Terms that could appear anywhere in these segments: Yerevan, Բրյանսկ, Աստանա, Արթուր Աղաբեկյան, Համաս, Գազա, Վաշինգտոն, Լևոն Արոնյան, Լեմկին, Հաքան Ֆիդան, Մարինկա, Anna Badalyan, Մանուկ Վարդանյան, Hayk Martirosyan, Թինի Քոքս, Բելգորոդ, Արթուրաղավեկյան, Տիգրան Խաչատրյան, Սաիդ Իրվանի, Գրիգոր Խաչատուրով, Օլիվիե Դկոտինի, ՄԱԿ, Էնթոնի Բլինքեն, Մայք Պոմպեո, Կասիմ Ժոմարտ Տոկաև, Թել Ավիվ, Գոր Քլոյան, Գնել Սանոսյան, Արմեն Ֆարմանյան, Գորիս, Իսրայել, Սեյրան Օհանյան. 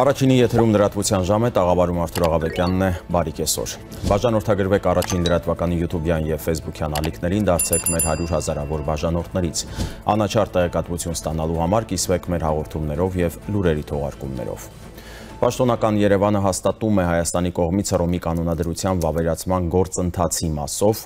Առաջին եթերում լրատվության ժամը տաղավարում Արթուրաղավեկյանն է, բարիք եսօր։ Բաժանորդագրվեք առաջին լրատվականի YouTube-յան և Facebook-յան ալիքներին, դարձեք մեր 100 հազարավոր բաժանորդներից։ Անաչար տեղեկատվություն ստանալու համար կիսվեք մեր հաղորդումներով և լուրերի թողարկումներով։ Պաշտոնական Երևանը հաստատում է Հայաստանի կողմից Հռոմի կանոնադրության վավերացման գործընթացի մասով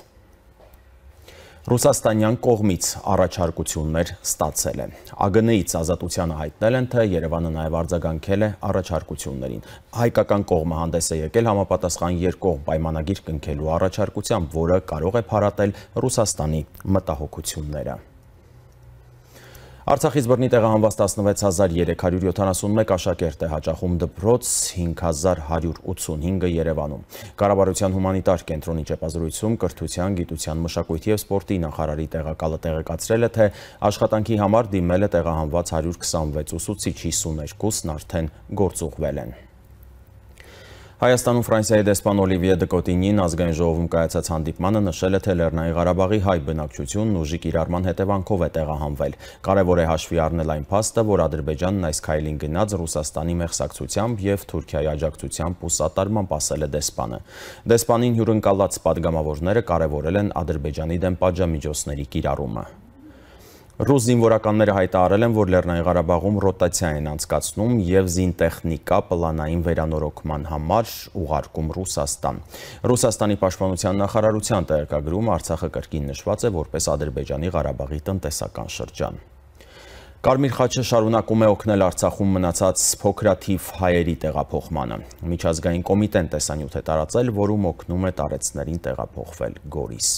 ռուսաստանյան կողմից առաջարկություններ ստացել է։ ԱԳՆ-ից ազատությանը հայտնել են, թե Երևանը նաև արձագանքել է առաջարկություններին։ Հայկական կողմը հանդես է եկել համապատասխան երկկողմ պայմանագիր կնքելու առաջարկությամբ, որը կարող է փարատել Ռուսաստանի մտահոգությունները։ Արցախից բռնի տեղահանված 16371 աշակերտ է հաճախում դպրոց, 5185-ը Երևանում։ Կառավարության հումանիտար կենտրոնի ճեպազրույցում կրթության, գիտության, մշակույթի և սպորտի նախարարի տեղակալը տեղեկացրել է, թե աշխատանքի համար դիմել է տեղահանված 126 ուսուցիչ, 52-ն արդեն գործուղվել են։ Հայաստանում Ֆրանսիայի դեսպան Օլիվիե Դկոտինին ազգային ժողովում կայացած հանդիպմանը նշել է, թե Լեռնային Ղարաբաղի հայ բնակչությունն ուժի կիրառման հետևանքով է տեղահանվել։ Կարևոր է հաշվի առնել այն փաստը, որ Ադրբեջանն այս քայլին գնաց Ռուսաստանի մեղսակցությամբ և Թուրքիայի աջակցությամբ ու սատարմամբ, ասել է դեսպանը։ Դեսպանին հյուրընկալած պատգամավորները կարևորել են Ադրբեջանի դեմ պատժամիջոցների կիրառումը։ Ռուս զինվորականները հայտարարել են, որ Լեռնային Ղարաբաղում ռոտացիա են անցկացնում և զինտեխնիկա պլանային վերանորոգման համար ուղարկում Ռուսաստան։ Ռուսաստանի պաշտպանության նախարարության տեղեկագրում Արցախը կրկին նշված է որպես Ադրբեջանի Ղարաբաղի տնտեսական շրջան։ Կարմիր խաչը շարունակում է օգնել Արցախում մնացած փոքրաթիվ հայերի տեղափոխմանը։ Միջազգային կոմիտեն տեսանյութ է տարածել, որում օգնում է տարեցներին տեղափոխվել Գորիս։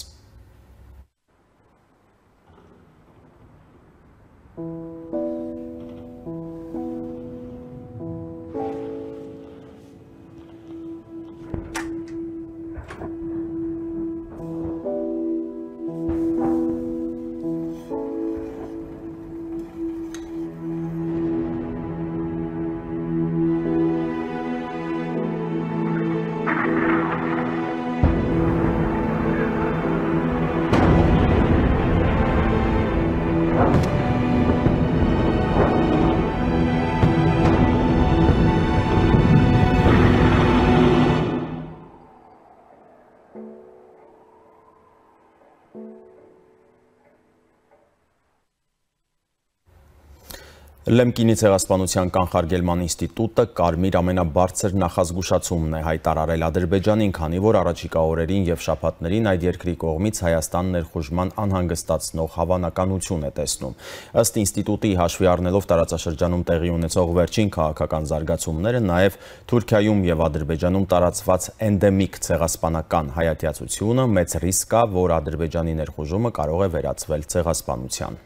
Լեմկինի ցեղասպանության կանխարգելման ինստիտուտը կարմիր ամենաբարձր նախազգուշացումն է հայտարարել Ադրբեջանին, քանի որ առաջիկա օրերին և շաբաթներին այդ երկրի կողմից Հայաստան ներխուժման անհանգստացնող հավանականություն է տեսնում։ Ըստ ինստիտուտի, հաշվի առնելով տարածաշրջանում տեղի ունեցող վերջին քաղաքական զարգացումները, նաև Թուրքիայում և Ադրբեջանում տարածված էնդեմիկ ցեղասպանական հայատյացությունը մեծ ռիսկ է, որ Ադրբեջանի ներխուժումը կարող է վերածվել ցեղասպանության։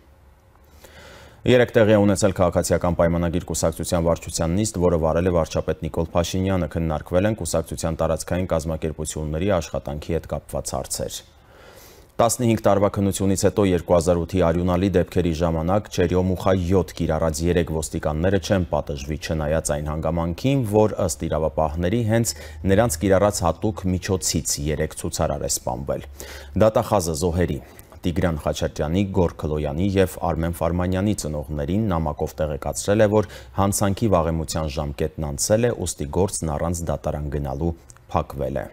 Երեք տեղի ունեցել քաղաքացիական պայմանագիր կուսակցության վարչության նիստ, որը վարել է վարչապետ Նիկոլ Փաշինյանը, քննարկվել են կուսակցության տարածքային կազմակերպությունների աշխատանքի հետ կապված հարցեր։ 15 տարվա քննությունից հետո 2008-ի արյունալի դեպքերի ժամանակ Չերյոմուխա 7 կիրառած 3 ոստիկանները չեն պատժվի, չնայած այն հանգամանքին, որ ըստ իրավապահների հենց նրանց կիրառած հատուկ միջոցից 3 ցուցարար է սպանվել։ Դատախազը զոհերի Տիգրան Խաչատրյանի, Գոր Քլոյանի և Արմեն Ֆարմանյանի ծնողներին նամակով տեղեկացրել է, որ հանցանքի վաղեմության ժամկետն անցել է, ուստի գործն առանց դատարան գնալու փակվել է։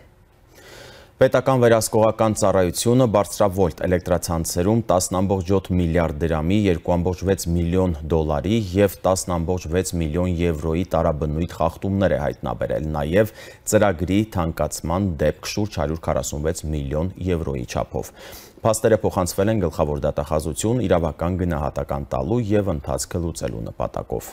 Պետական վերահսկողական ծառայությունը բարձրավոլտ էլեկտրացանցերում 10,7 միլիարդ դրամի, 2,6 միլիոն դոլարի և 10,6 միլիոն եվրոյի տարաբնույթ խախտումներ է հայտնաբերել, նաև ծրագրի թանկացման դեպք շուրջ 146 միլիոն եվրոյի չափով։ Փաստերը փոխանցվել են գլխավոր դատախազություն, իրավական գնահատական տալու և ընթացքը լուծելու նպատակով։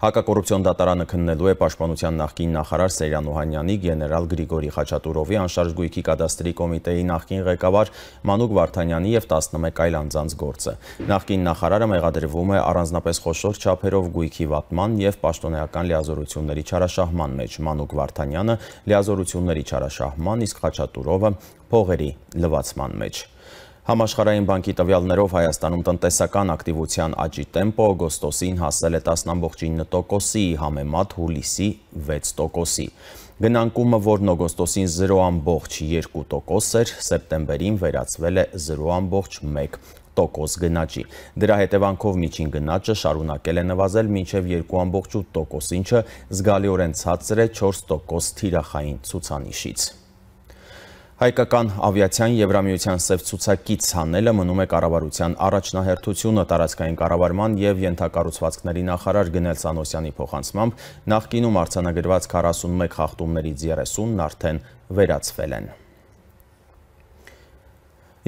Հակակոռուպցիոն դատարանը քննելու է Պաշտպանության նախկին նախարար Սեյրան Օհանյանի, գեներալ Գրիգորի Խաչատուրովի, Անշարժ գույքի կադաստրի կոմիտեի նախկին ղեկավար Մանուկ Վարդանյանի և 11 այլ անձանց գործը։ Նախկին նախարարը մեղադրվում է առանձնապես խոշոր չափերով գույքի վատման և պաշտոնեական լիազորությունների չարաշահման մեջ, Մանուկ Վարդանյանը լիազորությունների չարաշահման, իսկ Խաչատուրովը փողերի լվացման մեջ։ Համաշխարհային բանկի տվյալներով Հայաստանում տնտեսական ակտիվության աճի տեմպը օգոստոսին հասել է 10,9%-ի, համեմատ հուլիսի 6%-ի։ Գնանկումը, որն օգոստոսին 0,2% էր, սեպտեմբերին վերածվել է 0,1%։ տոկոս գնաճի։ Դրա հետևանքով միջին գնաճը շարունակել է նվազել մինչև 2.8%, ինչը զգալիորեն ցածր է 4% թիրախային ցուցանիշից։ Հայկական ավիացիան Եվրամիության սև ցուցակից հանելը մնում է կառավարության առաջնահերթությունը, տարածքային կառավարման և ենթակառուցվածքների նախարար Գնել Սանոսյանի փոխանցմամբ նախկինում արձանագրված 41 խախտումներից 30-ն արդեն վերացվել են։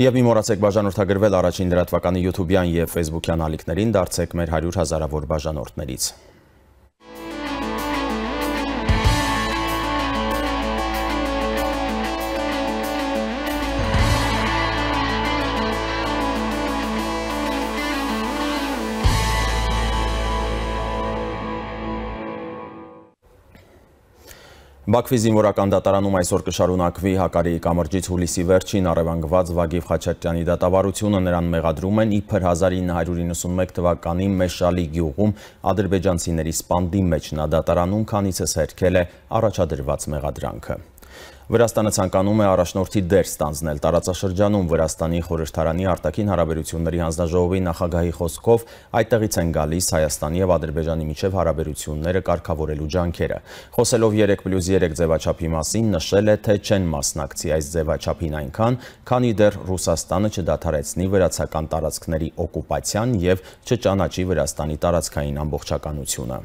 Եվ մի մոռացեք բաժանորդագրվել Առաջին լրատվականի YouTube-յան և Facebook-յան ալիքներին, դարձեք մեր 100 հազարավոր բաժանորդներից։ Բաքվի զինվորական դատարանում այսօր կշարունակվի Հակարիի կամրջից հուլիսի վերջին առևանգված Վագիվ Խաչատրյանի դատավարությունը, նրան մեղադրում են իբր 1991 թվականի Մեշալի գյուղում ադրբեջանցիների սպանդի մեջ նա դատարանում քանիցս հերքել է առաջադրված մեղադրանքը։ Վրաստանը ցանկանում է առաջնորդի դեր ստանձնել տարածաշրջանում։ Վրաստանի խորհրդարանի արտաքին հարաբերությունների հանձնաժողովի նախագահի խոսքով այդտեղից են գալիս Հայաստանի և Ադրբեջանի միջև հարաբերությունները կարգավորելու ջանքերը։ Խոսելով 3+3 ձևաչափի մասին, նշել է, թե չեն մասնակցի այս ձևաչափին այնքան, քանի դեռ Ռուսաստանը չդադարեցնի վրացական տարածքների օկուպացիան և չճանաչի Վրաստանի տարածքային ամբողջականությունը։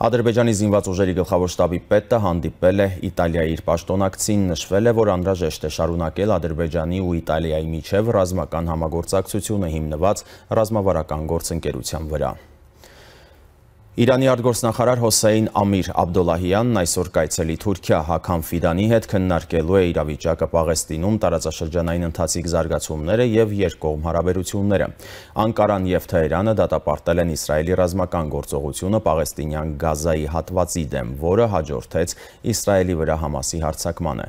Ադրբեջանի զինված ուժերի գլխավոր շտաբի պետը հանդիպել է Իտալիայի իր պաշտոնակցին, նշվել է, որ անհրաժեշտ է շարունակել Ադրբեջանի ու Իտալիայի միջև ռազմական համագործակցությունը հիմնված ռազմավարական գործընկերության վրա։ Իրանի արտգործնախարար Հոսեյն Ամիր Աբդոլլահյանն այսօր կայցելի Թուրքիա Հաքան Ֆիդանի հետ քննարկելու է իրավիճակը Պաղեստինում, տարածաշրջանային ընթացիկ զարգացումները և երկկողմ հարաբերությունները։ Անկարան և Թեհրանը դատապարտել են Իսրայելի ռազմական գործողությունը Պաղեստինյան Գազայի հատվածի դեմ, որը հաջորդեց Իսրայելի վրա Համասի հարձակմանը։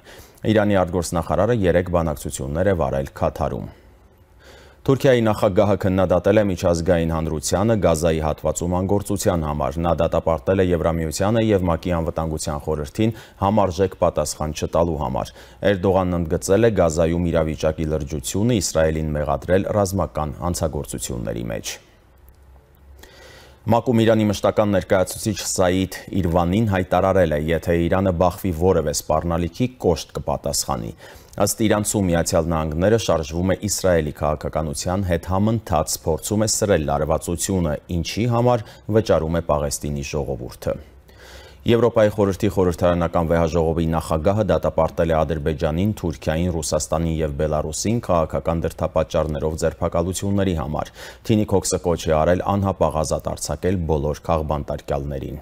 Իրանի արտգործնախարարը 3 բանակցություններ է վարել Քաթարում։ Թուրքիայի նախագահը քննադատել է միջազգային հանրությանը Գազայի հատվածում անգործության համար։ Նա դատապարտել է Եվրամիությանը և ՄԱԿ-ի անվտանգության խորհրդին համարժեք պատասխան չտալու համար։ Էրդողանն ընդգծել է Գազայում իրավիճակի լրջությունը, Իսրայելին մեղադրել ռազմական հանցագործությունների մեջ։ ՄԱԿ-ում Իրանի մշտական ներկայացուցիչ Սաիդ Իրվանին հայտարարել է, եթե Իրանը բախվի որևէ սպառնալիքի, կոշտ կպատասխանի։ Ըստ իրանցու Միացյալ Նահանգները շարժվում է Իսրայելի քաղաքականության հետ համընթաց, փորձում է սրել լարվածությունը, ինչի համար վճարում է Պաղեստինի ժողովուրդը։ Եվրոպայի խորհրդի խորհրդարանական վեհաժողովի նախագահը դատապարտել է Ադրբեջանին, Թուրքիային, Ռուսաստանին և Բելարուսին քաղաքական դրդապատճառներով ձերբակալությունների համար։ Թինի Քոքսը կոչ է արել անհապաղ ազատ արձակել բոլոր քաղբանտարկյալներին։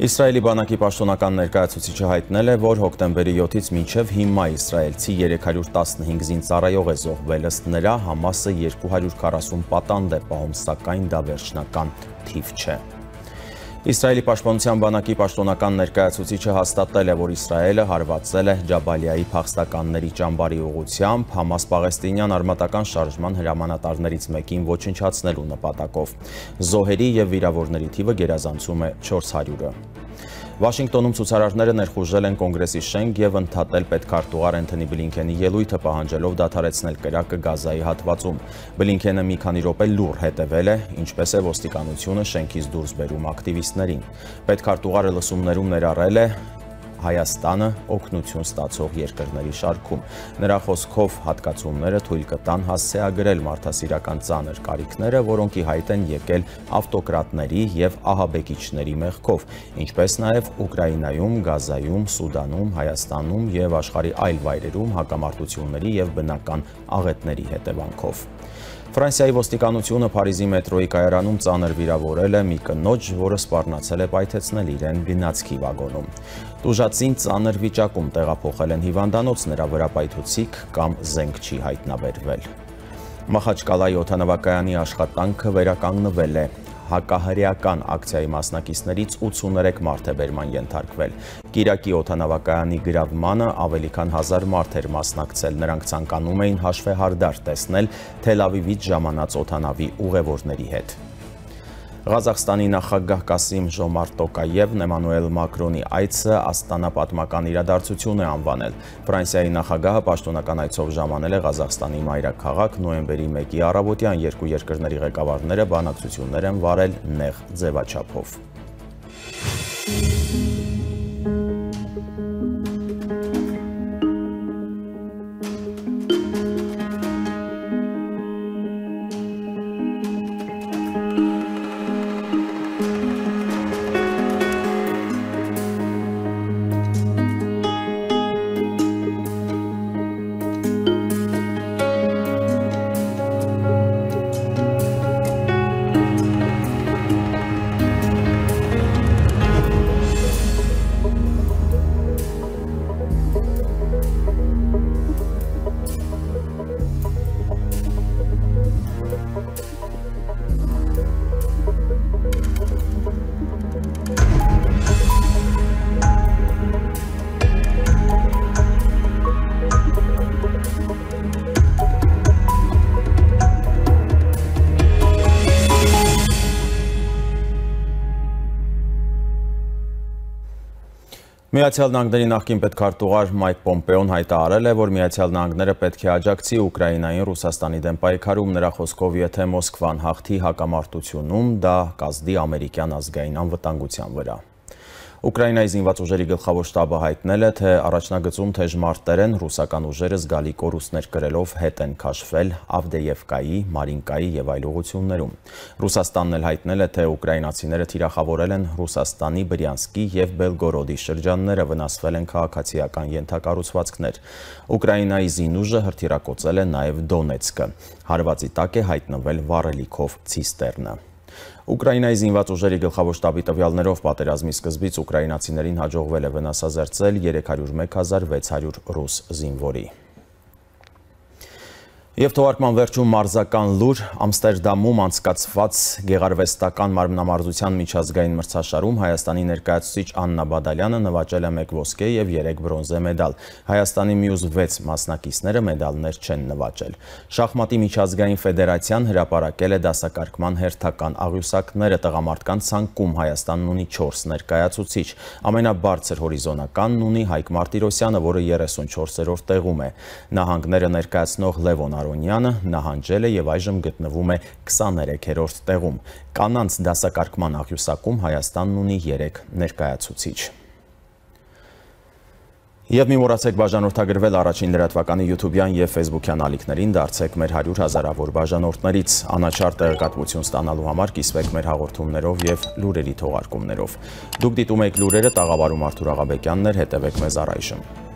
Իսրայելի բանակի պաշտոնական ներկայացուցիչը հայտնել է, որ հոկտեմբերի 7-ից մինչև հիմա իսրայելցի 315 զինծառայող է զոհվել, ըստ նրա Համասը 240 պատանդ է պահում, սակայն դա վերջնական թիվ չէ։ Իսրայելի պաշտպանության բանակի պաշտոնական ներկայացուցիչը հաստատել է, որ Իսրայելը հարվածել է Ջաբալիայի փախստականների ճամբարի ուղղությամբ Համաս-Պաղեստինյան արմատական շարժման հրամանատարներից մեկին ոչնչացնելու նպատակով։ Զոհերի և վիրավորների թիվը գերազանցում է 400-ը։ Վաշինգտոնում ցուցարարները ներխուժել են Կոնգրեսի շենք և ընդհատել պետքարտուղար Էնթոնի Բլինքենի ելույթը, պահանջելով դադարեցնել կրակը Գազայի հատվածում։ Բլինքենը մի քանի րոպե լուռ հետևել է, ինչպես է ոստիկանությունը շենքից դուրս բերում ակտիվիստներին։ Պետքարտուղարը լսումներում ներառել է Հայաստանը օգնություն ստացող երկրների շարքում։ Նրա խոսքով հատկացումները թույլ կտան հասցեագրել մարդասիրական ծանր կարիքները, որոնք ի հայտ են եկել ավտոկրատների և ահաբեկիչների մեղքով, ինչպես նաև Ուկրաինայում, Գազայում, Սուդանում, Հայաստանում և աշխարհի այլ վայրերում հակամարտությունների և բնական աղետների հետևանքով։ Ֆրանսիայի ոստիկանությունը Փարիզի մետրոյի կայարանում ծանր վիրավորել է մի կնոջ, որը սպառնացել է պայթեցնել իրեն գնացքի վագոնում։ Տուժածին ծանր վիճակում տեղափոխել են հիվանդանոց, նրա վրա պայթուցիկ կամ զենք չի հայտնաբերվել։ Մախաչկալայի օդանավակայանի աշխատանքը վերականգնվել է։ հակահարյական ակցիայի մասնակիցներից 83 մարդ է բերման ենթարկվել։ Կիրակի օդանավակայանի գրավմանը ավելի քան 1000 մարդ էր մասնակցել, նրանք ցանկանում էին հաշվեհարդար տեսնել Թել Ավիվից ժամանած օդանավի ուղևորների հետ։ Ղազախստանի նախագահ Կասիմ Ժոմարտ Տոկաևն Էմանուել Մակրոնի այցը Աստանա պատմական իրադարձություն է անվանել։ Ֆրանսիայի նախագահը պաշտոնական այցով ժամանել է Ղազախստանի մայրաքաղաք նոյեմբերի 1-ի առավոտյան, երկու երկրների ղեկավարները բանակցություններ են վարել նեղ ձևաչափով։ Միացյալ Նահանգների նախկին պետքարտուղար Մայք Պոմպեոն հայտարարել է, որ Միացյալ Նահանգները պետք է աջակցի Ուկրաինային Ռուսաստանի դեմ պայքարում, նրա խոսքով, եթե Մոսկվան հաղթի հակամարտությունում, դա կազդի ամերիկյան ազգային անվտանգության վրա։ Ուկրաինայի զինված ուժերի գլխավոր շտաբը հայտնել է, թե առաջնագծում թեժմարտերեն ռուսական ուժերը զգալի կորուստներ կրելով հետ են քաշվել Ավդեևկայի, Մարինկայի և այլ ուղղություններում։ Ռուսաստանն էլ հայտնել է, թե ուկրաինացիները թիրախավորել են Ռուսաստանի Բրյանսկի և Բելգորոդի շրջանները, վնասվել են քաղաքացիական ենթակառուցվածքներ։ Ուկրաինայի զինուժը հրթիռակոծել է նաև Դոնեցկը։ Հարվածի տակ է հայտնվել վառելիքով ցիստեռնը։ Ուկրաինայի զինված ուժերի գլխավոր շտաբի տվյալներով պատերազմի սկզբից ուկրաինացիներին հաջողվել է վնասազերծել 301,600 ռուս զինվորի։ Եվ թողարկման վերջում մարզական լուր, Ամստերդամում անցկացված գեղարվեստական մարմնամարզության միջազգային մրցաշարում Հայաստանի ներկայացուցիչ Աննա Բադալյանը նվաճել է 1 ոսկե և 3 բրոնզե մեդալ։ Հայաստանի մյուս 6 մասնակիցները մեդալներ չեն նվաճել։ Շախմատի միջազգային ֆեդերացիան հրապարակել է դասակարգման հերթական աղյուսակները, տղամարդկանց ցանկում Հայաստանն ունի 4 ներկայացուցիչ։ Ամենաբարձր հորիզոնականն ունի Հայկ Մարտիրոսյանը, որը 34-րդ տեղում է։ Նահանգները ներկայացնող Լևոն Արոնյանը նահանջել է և այժմ գտնվում է 23-րդ տեղում։ Կանանց դասակարգման աղյուսակում Հայաստանն ունի 3 ներկայացուցիչ։ Եվ մի մոռացեք բաժանորդագրվել առաջին լրատվականի YouTube-յան և Facebook-յան ալիքներին, դարձեք մեր 100 հազարավոր բաժանորդներից։ Անաչար տեղեկատվություն ստանալու համար կիսվեք մեր հաղորդումներով և լուրերի թողարկումներով։ Դուք դիտում եք լուրերը, տաղավարում Արթուր Աղաբեկյանն էր, հետևեք մեզ առայժմ։